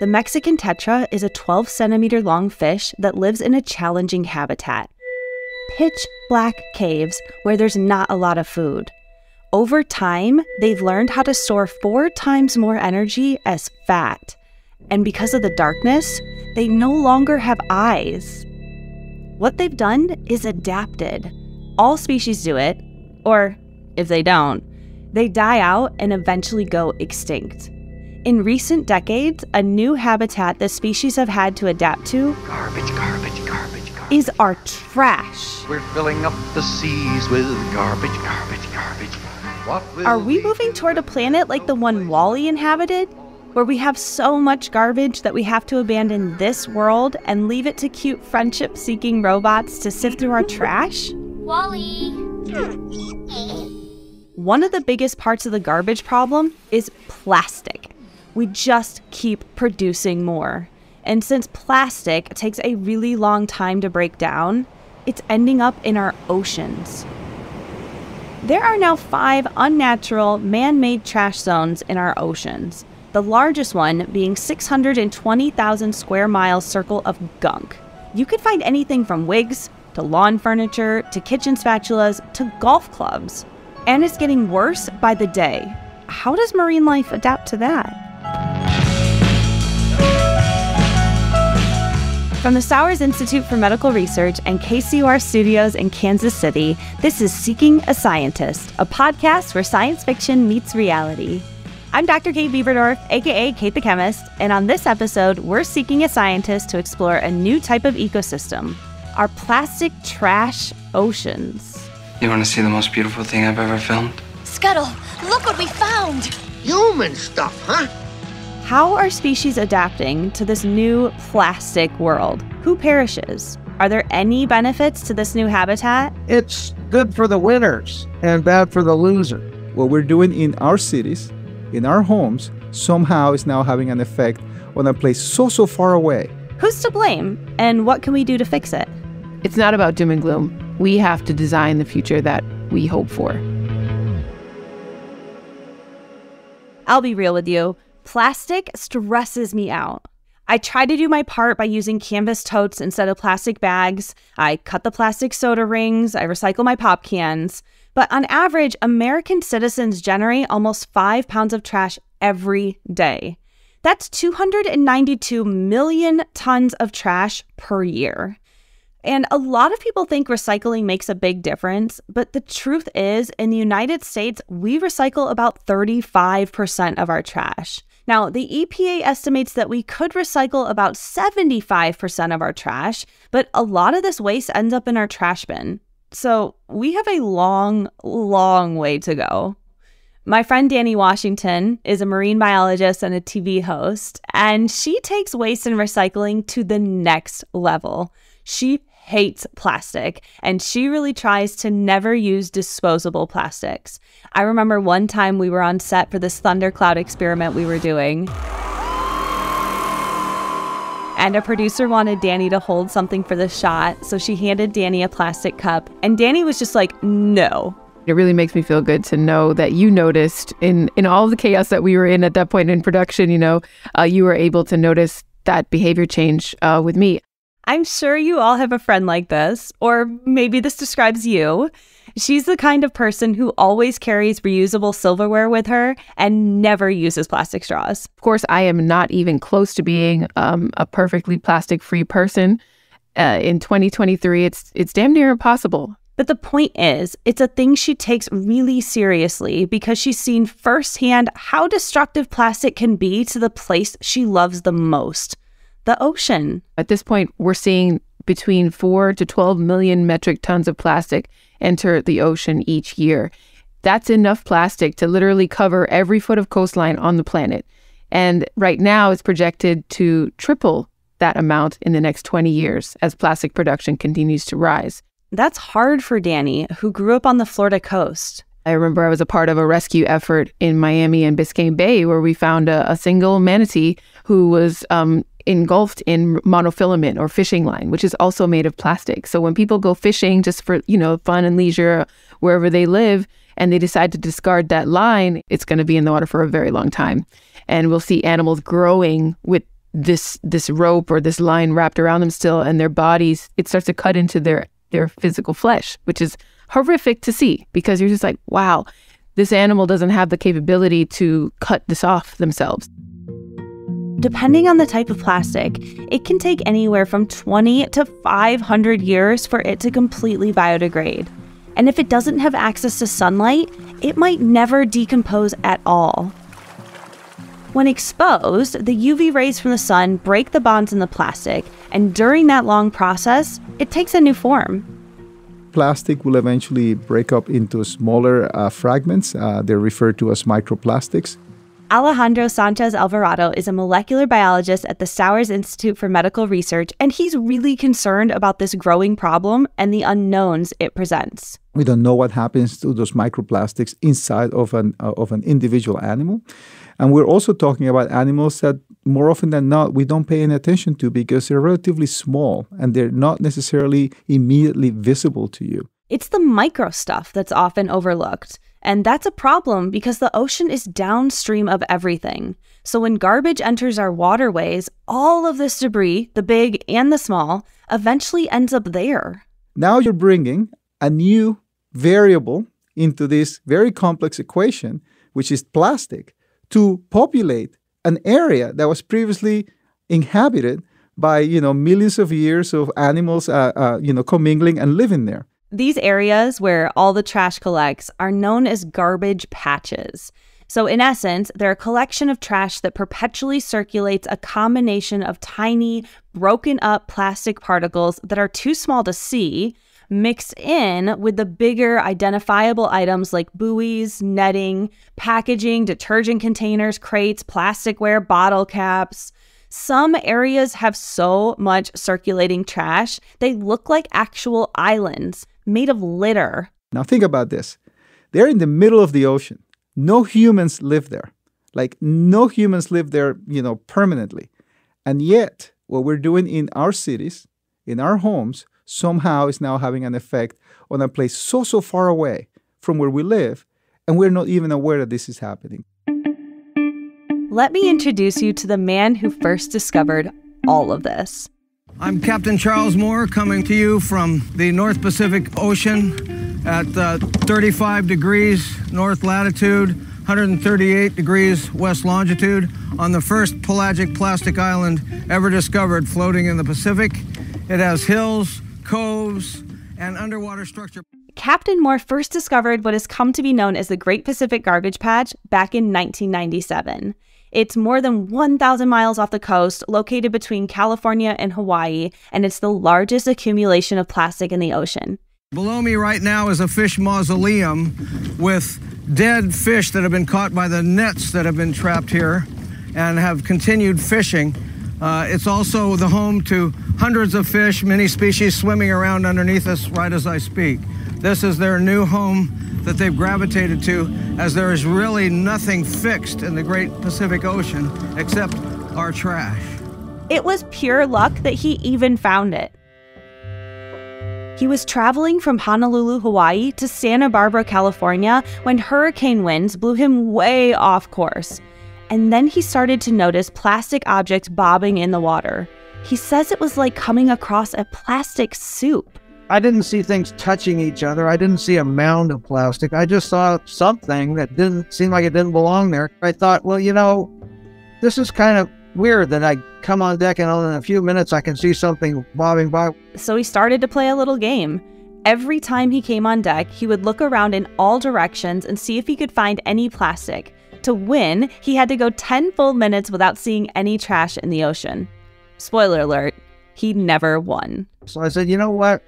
The Mexican tetr is a 12-centimeter long fish that lives in a challenging habitat. Pitch black caves where there's not a lot of food. Over time, they've learned how to store 4 times more energy as fat. And because of the darkness, they no longer have eyes. What they've done is adapted. All species do it, or if they don't, they die out and eventually go extinct. In recent decades, a new habitat the species have had to adapt to is our trash. We're filling up the seas with garbage. Are we moving toward a planet like the one Wall-E inhabited, where we have so much garbage that we have to abandon this world and leave it to cute friendship-seeking robots to sift through our trash? Wall-E! One of the biggest parts of the garbage problem is plastic. We just keep producing more. And since plastic takes a really long time to break down, it's ending up in our oceans. There are now 5 unnatural man-made trash zones in our oceans, the largest one being 620,000 square mile circle of gunk. You could find anything from wigs, to lawn furniture, to kitchen spatulas, to golf clubs. And it's getting worse by the day. How does marine life adapt to that? From the Stowers Institute for Medical Research and KCUR Studios in Kansas City, this is Seeking a Scientist, a podcast where science fiction meets reality. I'm Dr. Kate Bieberdorf, aka Kate the Chemist, and on this episode, we're seeking a scientist to explore a new type of ecosystem, our plastic trash oceans. You want to see the most beautiful thing I've ever filmed? Scuttle, look what we found! Human stuff, huh? How are species adapting to this new plastic world? Who perishes? Are there any benefits to this new habitat? It's good for the winners and bad for the loser. What we're doing in our cities, in our homes, somehow is now having an effect on a place so far away. Who's to blame? And what can we do to fix it? It's not about doom and gloom. We have to design the future that we hope for. I'll be real with you. Plastic stresses me out. I try to do my part by using canvas totes instead of plastic bags. I cut the plastic soda rings. I recycle my pop cans. But on average, American citizens generate almost 5 pounds of trash every day. That's 292 million tons of trash per year. And a lot of people think recycling makes a big difference, but the truth is, in the United States, we recycle about 35% of our trash. Now, the EPA estimates that we could recycle about 75% of our trash, but a lot of this waste ends up in our trash bin. So we have a long, long way to go. My friend Danni Washington is a marine biologist and a TV host, and she takes waste and recycling to the next level. She hates plastic, and she really tries to never use disposable plastics. I remember one time we were on set for this thundercloud experiment we were doing, and a producer wanted Danni to hold something for the shot, so she handed Danni a plastic cup, and Danni was just like, no. It really makes me feel good to know that you noticed in all the chaos that we were in at that point in production, you were able to notice that behavior change with me. I'm sure you all have a friend like this, or maybe this describes you. She's the kind of person who always carries reusable silverware with her and never uses plastic straws. Of course, I am not even close to being a perfectly plastic-free person. In 2023, it's damn near impossible. But the point is, it's a thing she takes really seriously because she's seen firsthand how destructive plastic can be to the place she loves the most. The ocean. At this point, we're seeing between 4 to 12 million metric tons of plastic enter the ocean each year. That's enough plastic to literally cover every foot of coastline on the planet. And right now, it's projected to triple that amount in the next 20 years as plastic production continues to rise. That's hard for Danni, who grew up on the Florida coast. I remember I was a part of a rescue effort in Miami and Biscayne Bay where we found a single manatee who was engulfed in monofilament or fishing line, which is also made of plastic. So when people go fishing just for, fun and leisure, wherever they live, and they decide to discard that line, it's going to be in the water for a very long time. And we'll see animals growing with this rope or this line wrapped around them still, and their bodies, it starts to cut into their physical flesh, which is horrific to see, because you're just like, wow, this animal doesn't have the capability to cut this off themselves. Depending on the type of plastic, it can take anywhere from 20 to 500 years for it to completely biodegrade. And if it doesn't have access to sunlight, it might never decompose at all. When exposed, the UV rays from the sun break the bonds in the plastic, and during that long process, it takes a new form. Plastic will eventually break up into smaller fragments. They're referred to as microplastics. Alejandro Sánchez-Alvarado is a molecular biologist at the Stowers Institute for Medical Research, and he's really concerned about this growing problem and the unknowns it presents. We don't know what happens to those microplastics inside of an individual animal. And we're also talking about animals that more often than not, we don't pay any attention to because they're relatively small and they're not necessarily immediately visible to you. It's the micro stuff that's often overlooked. And that's a problem because the ocean is downstream of everything. So when garbage enters our waterways, all of this debris, the big and the small, eventually ends up there. Now you're bringing a new variable into this very complex equation, which is plastic, to populate an area that was previously inhabited by, millions of years of animals, commingling and living there. These areas where all the trash collects are known as garbage patches. So in essence, they're a collection of trash that perpetually circulates a combination of tiny, broken up plastic particles that are too small to see, mixed in with the bigger identifiable items like buoys, netting, packaging, detergent containers, crates, plasticware, bottle caps. Some areas have so much circulating trash, they look like actual islands made of litter. Now think about this. They're in the middle of the ocean. No humans live there. Like, no humans live there, permanently. And yet, what we're doing in our cities, in our homes, somehow is now having an effect on a place so far away from where we live, and we're not even aware that this is happening. Let me introduce you to the man who first discovered all of this. I'm Captain Charles Moore, coming to you from the North Pacific Ocean at 35 degrees north latitude, 138 degrees west longitude, on the first pelagic plastic island ever discovered floating in the Pacific. It has hills, coves, and underwater structure. Captain Moore first discovered what has come to be known as the Great Pacific Garbage Patch back in 1997. It's more than 1,000 miles off the coast, located between California and Hawaii, and it's the largest accumulation of plastic in the ocean. Below me right now is a fish mausoleum with dead fish that have been caught by the nets that have been trapped here and have continued fishing. It's also the home to hundreds of fish, many species swimming around underneath us right as I speak. This is their new home that they've gravitated to, as there is really nothing fixed in the Great Pacific Ocean except our trash. It was pure luck that he even found it. He was traveling from Honolulu, Hawaii to Santa Barbara, California, when hurricane winds blew him way off course. And then he started to notice plastic objects bobbing in the water. He says it was like coming across a plastic soup. I didn't see things touching each other. I didn't see a mound of plastic. I just saw something that didn't seem like it didn't belong there. I thought, well, this is kind of weird that I come on deck and in a few minutes I can see something bobbing by. So he started to play a little game. Every time he came on deck, he would look around in all directions and see if he could find any plastic. To win, he had to go 10 full minutes without seeing any trash in the ocean. Spoiler alert, he never won. So I said, you know what?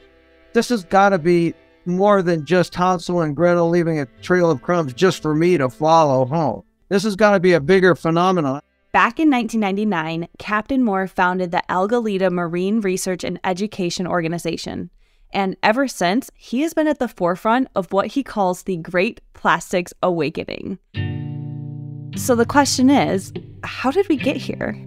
This has got to be more than just Hansel and Gretel leaving a trail of crumbs just for me to follow home. This has got to be a bigger phenomenon. Back in 1999, Captain Moore founded the Algalita Marine Research and Education Organization. And ever since, he has been at the forefront of what he calls the Great Plastics Awakening. So the question is, how did we get here?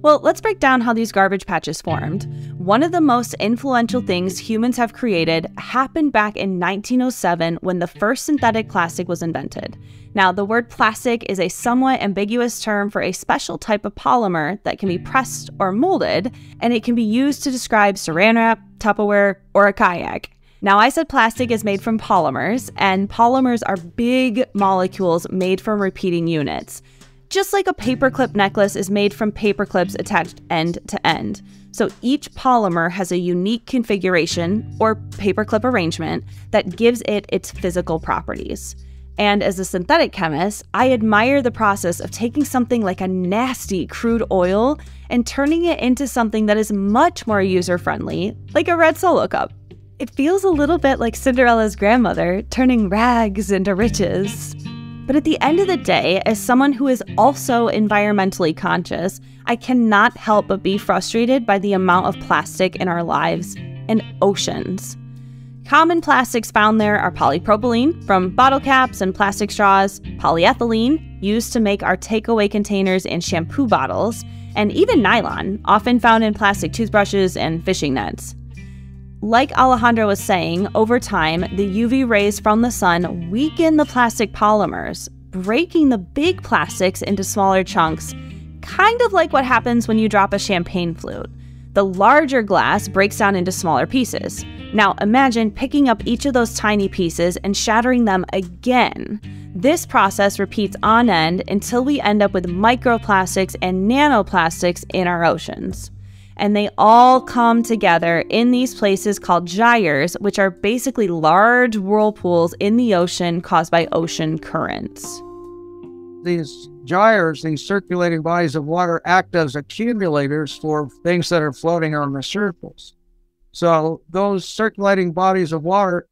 Well, let's break down how these garbage patches formed. One of the most influential things humans have created happened back in 1907 when the first synthetic plastic was invented. Now, the word plastic is a somewhat ambiguous term for a special type of polymer that can be pressed or molded, and it can be used to describe saran wrap, Tupperware, or a kayak. Now, I said plastic is made from polymers, and polymers are big molecules made from repeating units. Just like a paperclip necklace is made from paperclips attached end to end. So each polymer has a unique configuration, or paperclip arrangement, that gives it its physical properties. And as a synthetic chemist, I admire the process of taking something like a nasty crude oil and turning it into something that is much more user-friendly, like a red Solo cup. It feels a little bit like Cinderella's grandmother turning rags into riches. But at the end of the day, as someone who is also environmentally conscious, I cannot help but be frustrated by the amount of plastic in our lives and oceans. Common plastics found there are polypropylene from bottle caps and plastic straws, polyethylene, used to make our takeaway containers and shampoo bottles, and even nylon, often found in plastic toothbrushes and fishing nets. Like Alejandro was saying, over time, the UV rays from the sun weaken the plastic polymers, breaking the big plastics into smaller chunks, kind of like what happens when you drop a champagne flute. The larger glass breaks down into smaller pieces. Now imagine picking up each of those tiny pieces and shattering them again. This process repeats on end until we end up with microplastics and nanoplastics in our oceans. And they all come together in these places called gyres, which are basically large whirlpools in the ocean caused by ocean currents. These gyres, these circulating bodies of water, act as accumulators for things that are floating on the surface. So those circulating bodies of water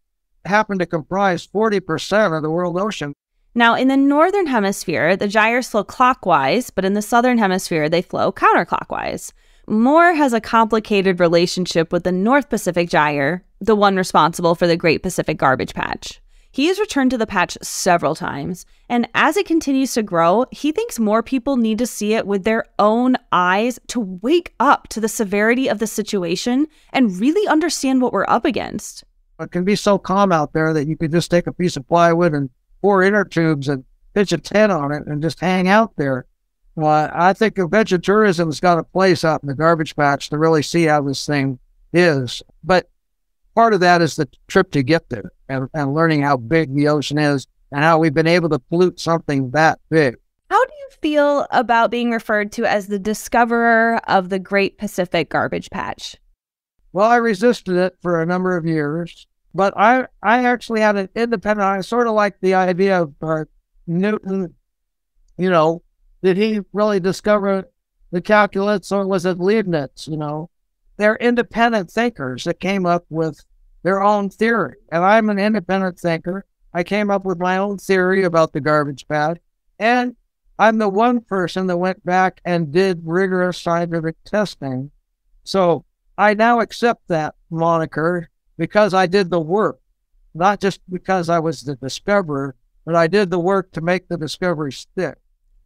happen to comprise 40% of the world ocean. Now, in the northern hemisphere, the gyres flow clockwise, but in the southern hemisphere, they flow counterclockwise. Moore has a complicated relationship with the North Pacific gyre, the one responsible for the Great Pacific Garbage Patch. He has returned to the patch several times, and as it continues to grow, he thinks more people need to see it with their own eyes to wake up to the severity of the situation and really understand what we're up against. It can be so calm out there that you could just take a piece of plywood and 4 inner tubes and pitch a tent on it and just hang out there. Well, I think adventure tourism's got a place out in the garbage patch to really see how this thing is. But part of that is the trip to get there and learning how big the ocean is and how we've been able to pollute something that big. How do you feel about being referred to as the discoverer of the Great Pacific Garbage Patch? Well, I resisted it for a number of years, but I actually had an independent, I sort of like the idea of Newton, you know. Did he really discover the calculus, or was it Leibniz, you know? They're independent thinkers that came up with their own theory. And I'm an independent thinker. I came up with my own theory about the garbage patch. And I'm the one person that went back and did rigorous scientific testing. So I now accept that moniker because I did the work, not just because I was the discoverer, but I did the work to make the discovery stick.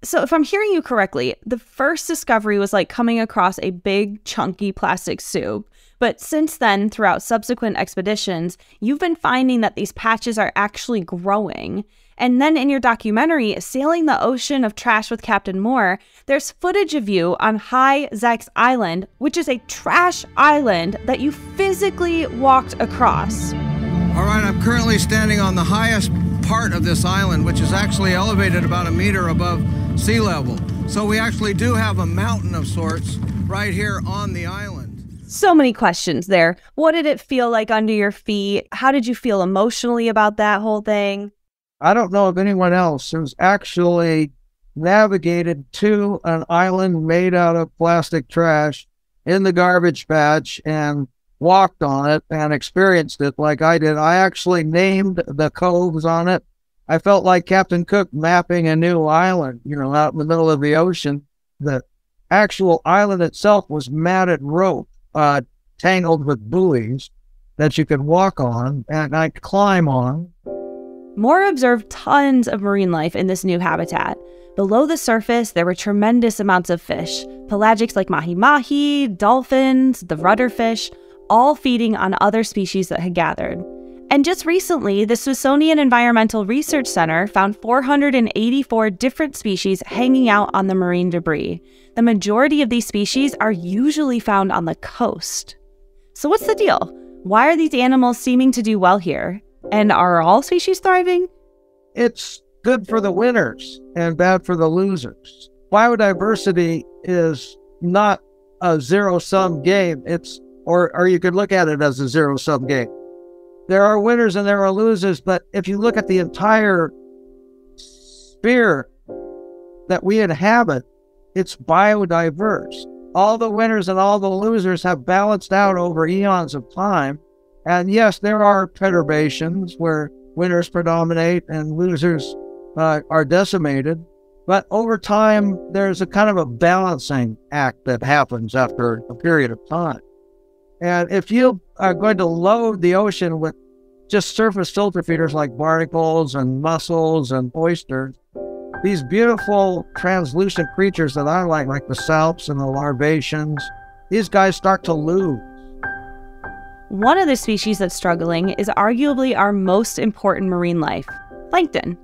So if I'm hearing you correctly, the first discovery was like coming across a big, chunky plastic soup. But since then, throughout subsequent expeditions, you've been finding that these patches are actually growing. And then in your documentary, Sailing the Ocean of Trash with Captain Moore, there's footage of you on High Zex Island, which is a trash island that you physically walked across. All right, I'm currently standing on the highest part of this island, which is actually elevated about a meter above sea level. So we actually do have a mountain of sorts right here on the island. So many questions there. What did it feel like under your feet? How did you feel emotionally about that whole thing? I don't know of anyone else who's actually navigated to an island made out of plastic trash in the garbage patch and walked on it and experienced it like I did. I actually named the coves on it. I felt like Captain Cook mapping a new island, you know, out in the middle of the ocean. The actual island itself was matted rope, tangled with buoys that you could walk on and I'd climb on. Moore observed tons of marine life in this new habitat. Below the surface, there were tremendous amounts of fish, pelagics like mahi-mahi, dolphins, the rudderfish, all feeding on other species that had gathered. And just recently, the Smithsonian Environmental Research Center found 484 different species hanging out on the marine debris. The majority of these species are usually found on the coast. So what's the deal? Why are these animals seeming to do well here? And are all species thriving? It's good for the winners and bad for the losers. Biodiversity is not a zero-sum game. It's, or you could look at it as a zero-sum game. There are winners and there are losers, but if you look at the entire sphere that we inhabit, it's biodiverse. All the winners and all the losers have balanced out over eons of time. And yes, there are perturbations where winners predominate and losers are decimated. But over time, there's a kind of a balancing act that happens after a period of time. And if you are going to load the ocean with just surface filter feeders like barnacles and mussels and oysters, these beautiful translucent creatures that I like the salps and the larvations, these guys start to lose. One of the species that's struggling is arguably our most important marine life, plankton.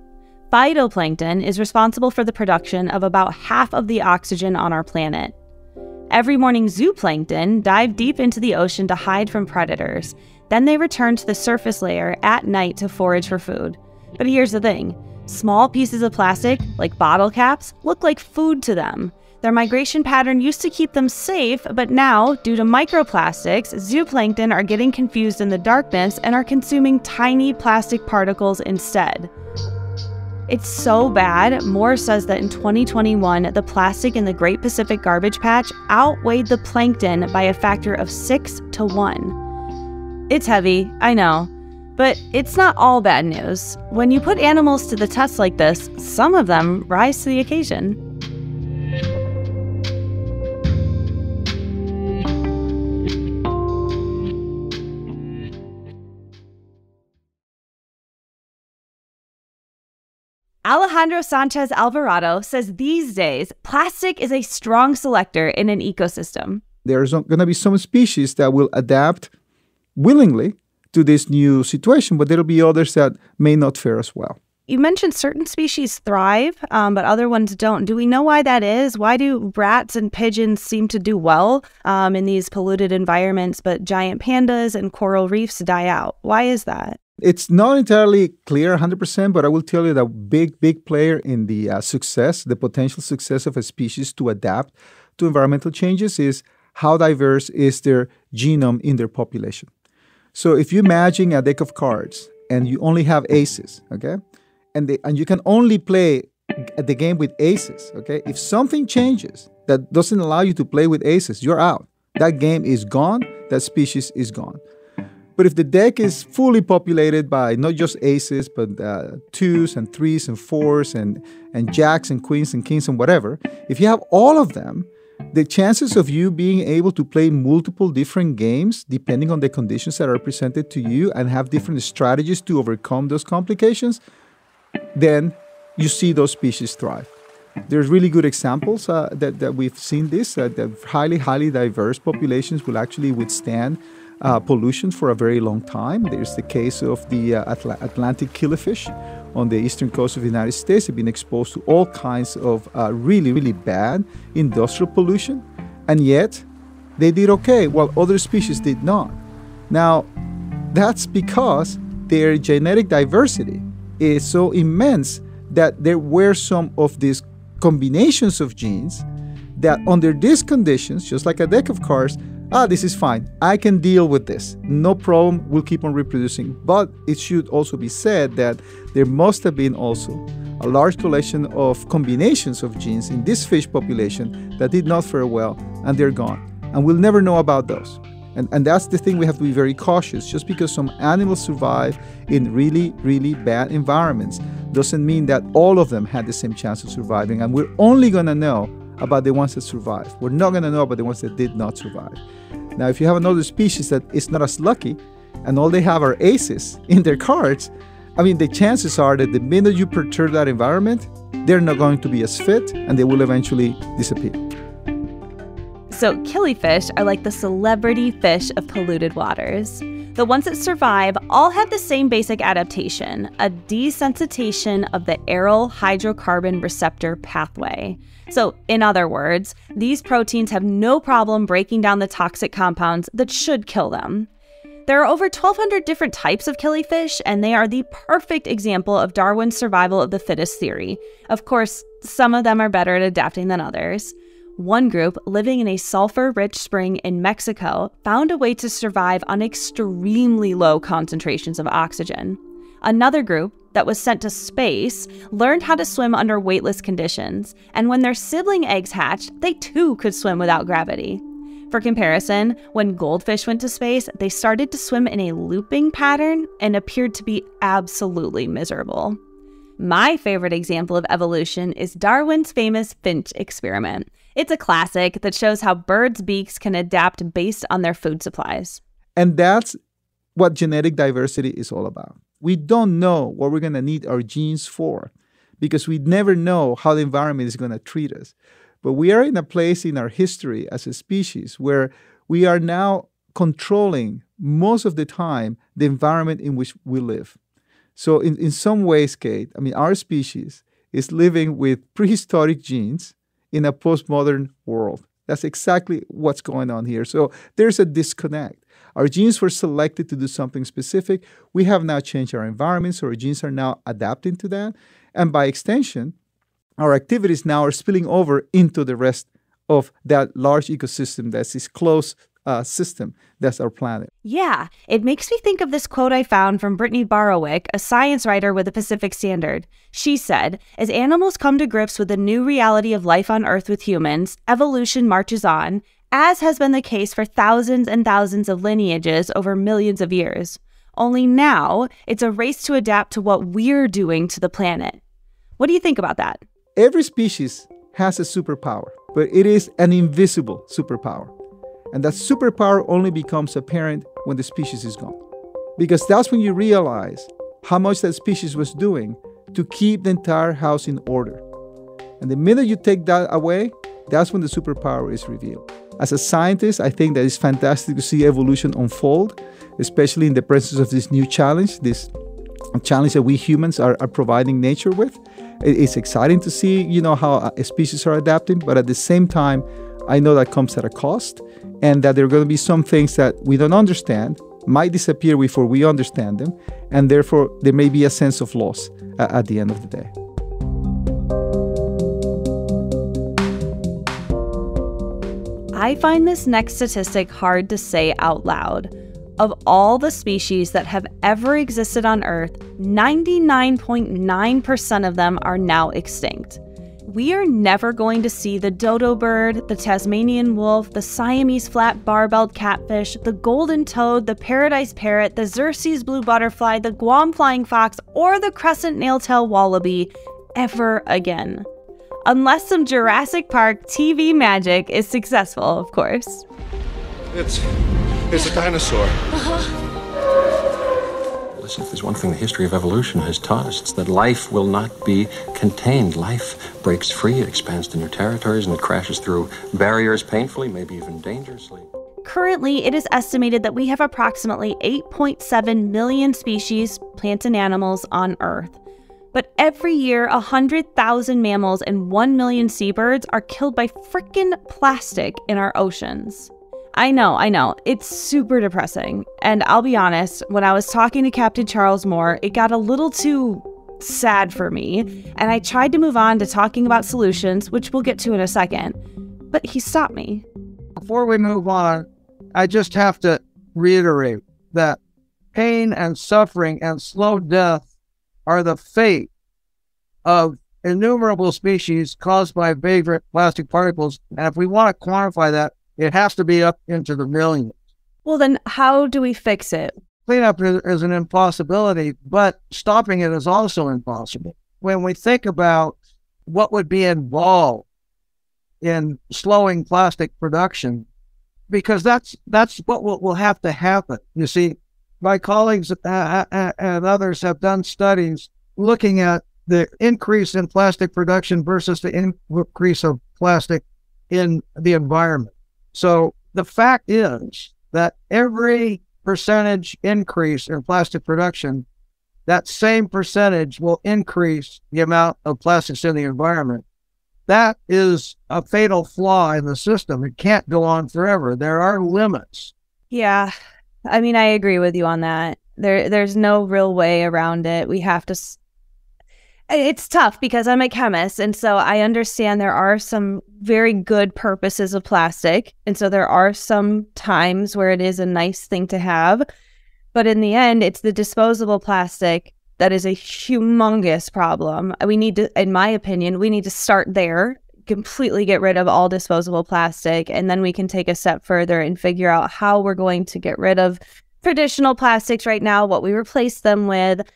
Phytoplankton is responsible for the production of about half of the oxygen on our planet. Every morning, zooplankton dive deep into the ocean to hide from predators. Then they return to the surface layer at night to forage for food. But here's the thing. Small pieces of plastic, like bottle caps, look like food to them. Their migration pattern used to keep them safe, but now, due to microplastics, zooplankton are getting confused in the darkness and are consuming tiny plastic particles instead. It's so bad, Moore says that in 2021, the plastic in the Great Pacific Garbage Patch outweighed the plankton by a factor of 6 to 1. It's heavy, I know, but it's not all bad news. When you put animals to the test like this, some of them rise to the occasion. Alejandro Sánchez-Alvarado says these days, plastic is a strong selector in an ecosystem. There's going to be some species that will adapt willingly to this new situation, but there'll be others that may not fare as well. You mentioned certain species thrive, but other ones don't. Do we know why that is? Why do rats and pigeons seem to do well in these polluted environments, but giant pandas and coral reefs die out? Why is that? It's not entirely clear 100%, but I will tell you that big player in the success, the potential success of a species to adapt to environmental changes is how diverse is their genome in their population. So if you imagine a deck of cards and you only have aces, okay, and you can only play the game with aces, okay, if something changes that doesn't allow you to play with aces, you're out. That game is gone. That species is gone. But if the deck is fully populated by not just aces, but twos and threes and fours and jacks and queens and kings and whatever, if you have all of them, the chances of you being able to play multiple different games depending on the conditions that are presented to you and have different strategies to overcome those complications, then you see those species thrive. There's really good examples that we've seen this, that highly diverse populations will actually withstand pollution for a very long time. There's the case of the Atlantic killifish on the eastern coast of the United States. They've been exposed to all kinds of really bad industrial pollution, and yet they did okay, while other species did not. Now, that's because their genetic diversity is so immense that there were some of these combinations of genes that under these conditions, just like a deck of cards, this is fine. I can deal with this. No problem. We'll keep on reproducing. But it should also be said that there must have been also a large collection of combinations of genes in this fish population that did not fare well, and they're gone. And we'll never know about those. And that's the thing, we have to be very cautious. Just because some animals survive in really bad environments doesn't mean that all of them had the same chance of surviving. And we're only going to know about the ones that survived. We're not going to know about the ones that did not survive. Now, if you have another species that is not as lucky and all they have are aces in their cards, I mean, the chances are that the minute you perturb that environment, they're not going to be as fit and they will eventually disappear. So killifish are like the celebrity fish of polluted waters. The ones that survive all have the same basic adaptation, a desensitization of the aryl hydrocarbon receptor pathway. So in other words, these proteins have no problem breaking down the toxic compounds that should kill them. There are over 1,200 different types of killifish, and they are the perfect example of Darwin's survival of the fittest theory. Of course, some of them are better at adapting than others. One group, living in a sulfur-rich spring in Mexico, found a way to survive on extremely low concentrations of oxygen. Another group, that was sent to space, learned how to swim under weightless conditions, and when their sibling eggs hatched, they too could swim without gravity. For comparison, when goldfish went to space, they started to swim in a looping pattern and appeared to be absolutely miserable. My favorite example of evolution is Darwin's famous finch experiment. It's a classic that shows how birds' beaks can adapt based on their food supplies. And that's what genetic diversity is all about. We don't know what we're going to need our genes for because we never know how the environment is going to treat us. But we are in a place in our history as a species where we are now controlling most of the time the environment in which we live. So in some ways, Kate, I mean, our species is living with prehistoric genes in a postmodern world. That's exactly what's going on here. So there's a disconnect. Our genes were selected to do something specific. We have now changed our environment, so our genes are now adapting to that. And by extension, our activities now are spilling over into the rest of that large ecosystem that's this close system that's our planet. Yeah, it makes me think of this quote I found from Brittany Barrowick, a science writer with the Pacific Standard. She said, "As animals come to grips with the new reality of life on Earth with humans, evolution marches on, as has been the case for thousands and thousands of lineages over millions of years. Only now, it's a race to adapt to what we're doing to the planet." What do you think about that? Every species has a superpower, but it is an invisible superpower. And that superpower only becomes apparent when the species is gone. Because that's when you realize how much that species was doing to keep the entire house in order. And the minute you take that away, that's when the superpower is revealed. As a scientist, I think that it's fantastic to see evolution unfold, especially in the presence of this new challenge, this challenge that we humans are providing nature with. It's exciting to see, you know, how species are adapting, but at the same time, I know that comes at a cost, and that there are going to be some things that we don't understand might disappear before we understand them, and therefore there may be a sense of loss at the end of the day. I find this next statistic hard to say out loud. Of all the species that have ever existed on Earth, 99.9% of them are now extinct. We are never going to see the dodo bird, the Tasmanian wolf, the Siamese flat barbelled catfish, the golden toad, the paradise parrot, the Xerces blue butterfly, the Guam flying fox, or the crescent nail tail wallaby ever again. Unless some Jurassic Park TV magic is successful, of course. It's a dinosaur. Listen, if there's one thing the history of evolution has taught us, it's that life will not be contained. Life breaks free, it expands to new territories, and it crashes through barriers painfully, maybe even dangerously. Currently, it is estimated that we have approximately 8.7 million species, plants and animals, on Earth. But every year, 100,000 mammals and 1 million seabirds are killed by frickin' plastic in our oceans. I know, it's super depressing. And I'll be honest, when I was talking to Captain Charles Moore, it got a little too sad for me, and I tried to move on to talking about solutions, which we'll get to in a second, but he stopped me. Before we move on, I just have to reiterate that pain and suffering and slow death are the fate of innumerable species caused by vagrant plastic particles, and if we want to quantify that, it has to be up into the millions. Well, then how do we fix it? Cleanup is an impossibility, but stopping it is also impossible. When we think about what would be involved in slowing plastic production, because that's what will have to happen. You see, my colleagues and others have done studies looking at the increase in plastic production versus the increase of plastic in the environment. So the fact is that every percentage increase in plastic production, that same percentage will increase the amount of plastics in the environment. That is a fatal flaw in the system. It can't go on forever. There are limits. Yeah. I mean, I agree with you on that. There's no real way around it. We have to... It's tough because I'm a chemist, and so I understand there are some very good purposes of plastic, and so there are some times where it is a nice thing to have, but in the end, it's the disposable plastic that is a humongous problem. We need to, in my opinion, we need to start there, completely get rid of all disposable plastic, and then we can take a step further and figure out how we're going to get rid of traditional plastics right now, what we replace them with,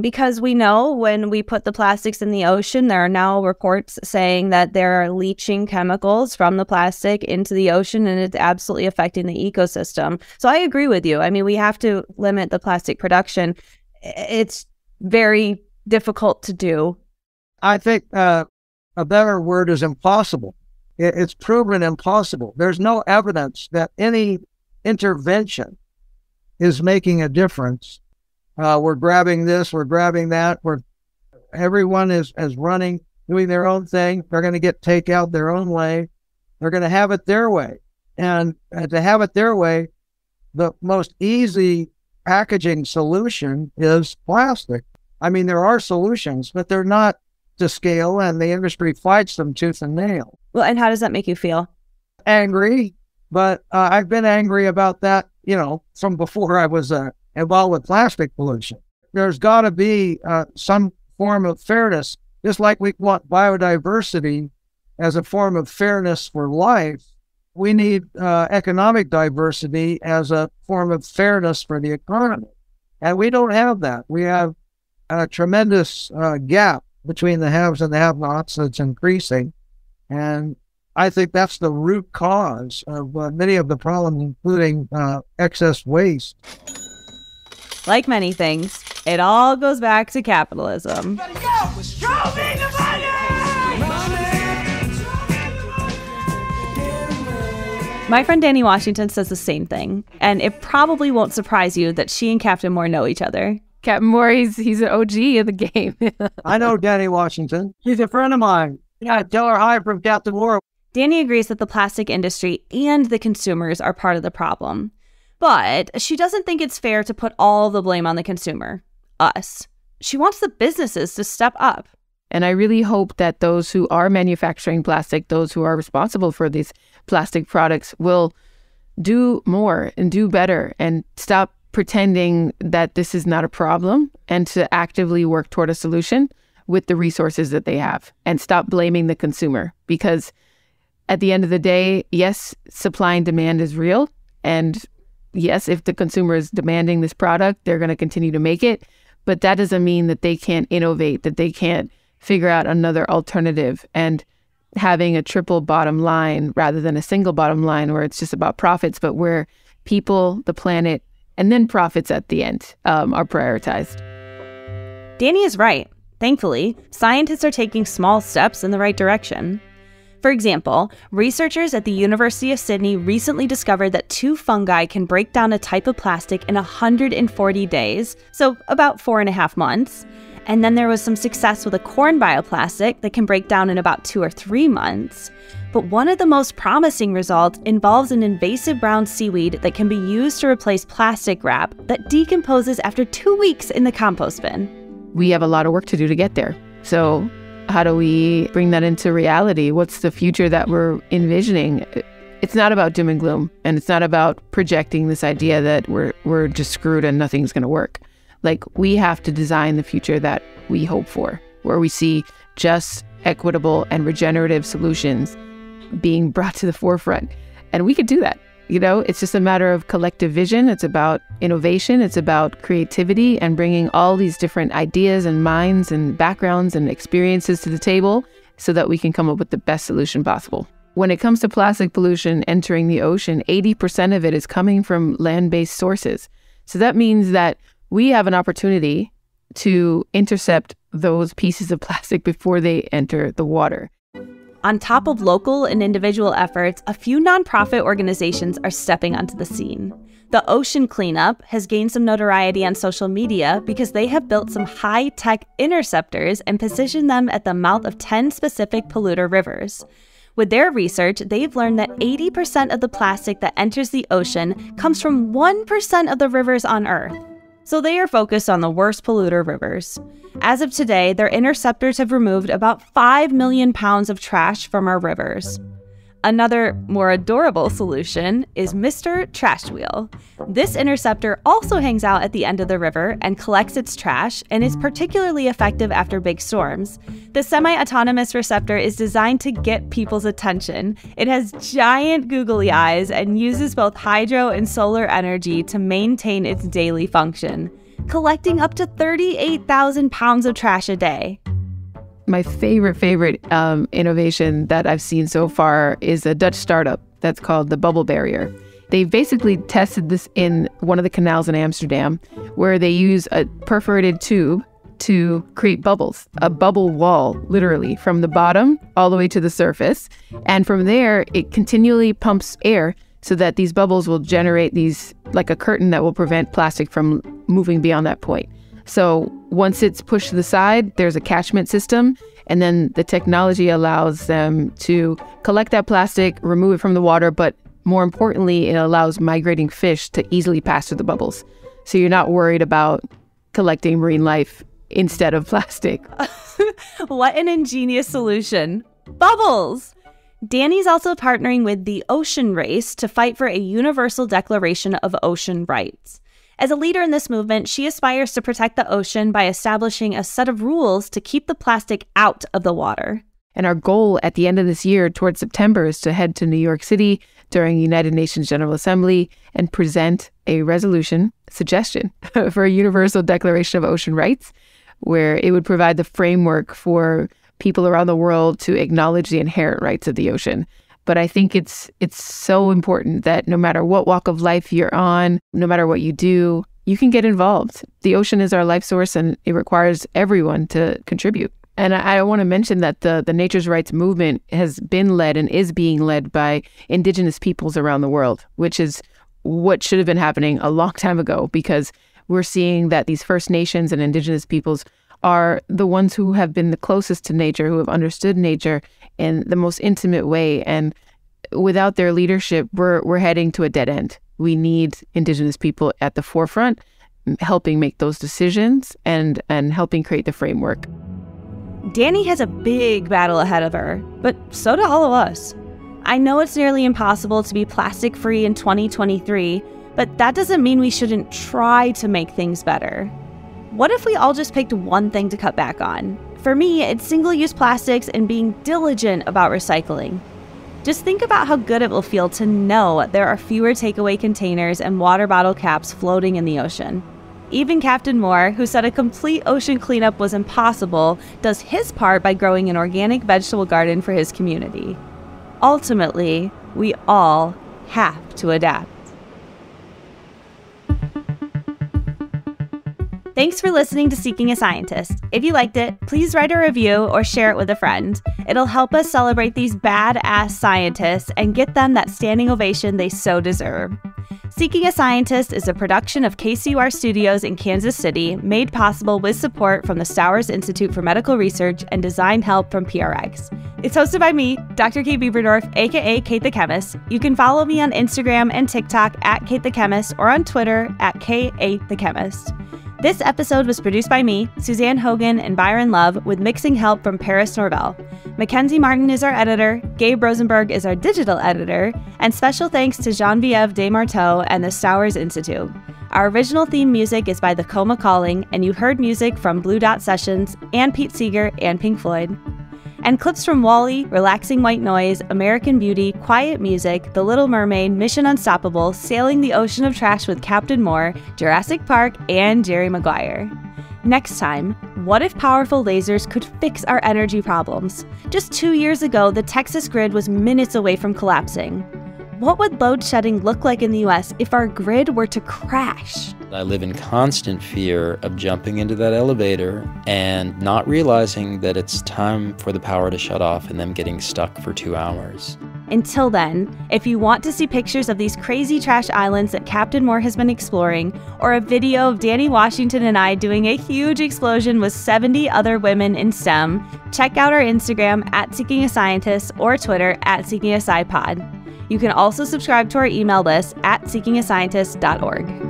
because we know when we put the plastics in the ocean, there are now reports saying that there are leaching chemicals from the plastic into the ocean, and it's absolutely affecting the ecosystem. So I agree with you. I mean, we have to limit the plastic production. It's very difficult to do. I think a better word is impossible. It's proven impossible. There's no evidence that any intervention is making a difference. We're grabbing this, we're grabbing that. Everyone is running, doing their own thing. They're going to get takeout their own way. They're going to have it their way. And to have it their way, the most easy packaging solution is plastic. I mean, there are solutions, but they're not to scale, and the industry fights them tooth and nail. Well, and how does that make you feel? Angry, but I've been angry about that, you know, from before I was involved with plastic pollution. There's got to be some form of fairness, just like we want biodiversity as a form of fairness for life. We need economic diversity as a form of fairness for the economy. And we don't have that. We have a tremendous gap between the haves and the have-nots that's increasing. And I think that's the root cause of many of the problems, including excess waste. Like many things, it all goes back to capitalism. Go! Show me the money! My friend Danni Washington says the same thing, and it probably won't surprise you that she and Captain Moore know each other. Captain Moore, he's an OG of the game. I know Danni Washington. She's a friend of mine. Yeah, tell her hi from Captain Moore. Danni agrees that the plastic industry and the consumers are part of the problem. But she doesn't think it's fair to put all the blame on the consumer, us. She wants the businesses to step up. And I really hope that those who are manufacturing plastic, those who are responsible for these plastic products, will do more and do better and stop pretending that this is not a problem and to actively work toward a solution with the resources that they have and stop blaming the consumer. Because at the end of the day, yes, supply and demand is real, and yes, if the consumer is demanding this product, they're going to continue to make it. But that doesn't mean that they can't innovate, that they can't figure out another alternative. And having a triple bottom line rather than a single bottom line where it's just about profits, but where people, the planet, and then profits at the end are prioritized. Danni is right. Thankfully, scientists are taking small steps in the right direction. For example, researchers at the University of Sydney recently discovered that 2 fungi can break down a type of plastic in 140 days, so about 4.5 months. And then there was some success with a corn bioplastic that can break down in about 2 or 3 months. But one of the most promising results involves an invasive brown seaweed that can be used to replace plastic wrap that decomposes after 2 weeks in the compost bin. We have a lot of work to do to get there. So how do we bring that into reality? What's the future that we're envisioning? It's not about doom and gloom, and it's not about projecting this idea that we're just screwed and nothing's going to work. Like, we have to design the future that we hope for, where we see just, equitable, and regenerative solutions being brought to the forefront. And we could do that. You know, it's just a matter of collective vision. It's about innovation. It's about creativity and bringing all these different ideas and minds and backgrounds and experiences to the table so that we can come up with the best solution possible. When it comes to plastic pollution entering the ocean, 80% of it is coming from land-based sources. So that means that we have an opportunity to intercept those pieces of plastic before they enter the water. On top of local and individual efforts, a few nonprofit organizations are stepping onto the scene. The Ocean Cleanup has gained some notoriety on social media because they have built some high-tech interceptors and positioned them at the mouth of 10 specific polluter rivers. With their research, they've learned that 80% of the plastic that enters the ocean comes from 1% of the rivers on Earth. So they are focused on the worst polluter rivers. As of today, their interceptors have removed about 5 million pounds of trash from our rivers. Another, more adorable solution is Mr. Trash Wheel. This interceptor also hangs out at the end of the river and collects its trash and is particularly effective after big storms. The semi-autonomous receptor is designed to get people's attention. It has giant googly eyes and uses both hydro and solar energy to maintain its daily function, collecting up to 38,000 pounds of trash a day. My favorite innovation that I've seen so far is a Dutch startup that's called the Bubble Barrier. They basically tested this in one of the canals in Amsterdam, where they use a perforated tube to create bubbles, a bubble wall, literally, from the bottom all the way to the surface. And from there, it continually pumps air so that these bubbles will generate these, like a curtain that will prevent plastic from moving beyond that point. So once it's pushed to the side, there's a catchment system, and then the technology allows them to collect that plastic, remove it from the water, but more importantly, it allows migrating fish to easily pass through the bubbles. So you're not worried about collecting marine life instead of plastic. What an ingenious solution. Bubbles! Danni's also partnering with the Ocean Race to fight for a universal declaration of ocean rights. As a leader in this movement, she aspires to protect the ocean by establishing a set of rules to keep the plastic out of the water. And our goal at the end of this year, towards September, is to head to New York City during United Nations General Assembly and present a resolution suggestion for a universal declaration of ocean rights, where it would provide the framework for people around the world to acknowledge the inherent rights of the ocean. But I think it's so important that no matter what walk of life you're on, no matter what you do, you can get involved. The ocean is our life source, and it requires everyone to contribute. And I want to mention that the Nature's Rights movement has been led and is being led by indigenous peoples around the world, which is what should have been happening a long time ago, because we're seeing that these First Nations and indigenous peoples are the ones who have been the closest to nature, who have understood nature in the most intimate way. And without their leadership, we're heading to a dead end. We need indigenous people at the forefront, helping make those decisions and helping create the framework. Danni has a big battle ahead of her, but so do all of us. I know it's nearly impossible to be plastic-free in 2023, but that doesn't mean we shouldn't try to make things better. What if we all just picked one thing to cut back on? For me, it's single-use plastics and being diligent about recycling. Just think about how good it will feel to know there are fewer takeaway containers and water bottle caps floating in the ocean. Even Captain Moore, who said a complete ocean cleanup was impossible, does his part by growing an organic vegetable garden for his community. Ultimately, we all have to adapt. Thanks for listening to Seeking a Scientist. If you liked it, please write a review or share it with a friend. It'll help us celebrate these badass scientists and get them that standing ovation they so deserve. Seeking a Scientist is a production of KCUR Studios in Kansas City, made possible with support from the Stowers Institute for Medical Research and design help from PRX. It's hosted by me, Dr. Kate Bieberdorf, aka Kate the Chemist. You can follow me on Instagram and TikTok at Kate the Chemist or on Twitter at KA the Chemist. This episode was produced by me, Suzanne Hogan, and Byron Love, with mixing help from Paris Norvell. Mackenzie Martin is our editor, Gabe Rosenberg is our digital editor, and special thanks to Genevieve Desmarteaux and the Stowers Institute. Our original theme music is by The Coma Calling, and you heard music from Blue Dot Sessions and Pete Seeger and Pink Floyd. And clips from Wall-E, Relaxing White Noise, American Beauty, Quiet Music, The Little Mermaid, Mission Unstoppable, Sailing the Ocean of Trash with Captain Moore, Jurassic Park, and Jerry Maguire. Next time, what if powerful lasers could fix our energy problems? Just 2 years ago, the Texas grid was minutes away from collapsing. What would load shedding look like in the US if our grid were to crash? I live in constant fear of jumping into that elevator and not realizing that it's time for the power to shut off and them getting stuck for 2 hours. Until then, if you want to see pictures of these crazy trash islands that Captain Moore has been exploring, or a video of Danni Washington and I doing a huge explosion with 70 other women in STEM, check out our Instagram @SeekingAScientist or Twitter @SeekingASciPod. You can also subscribe to our email list at seekingascientist.org.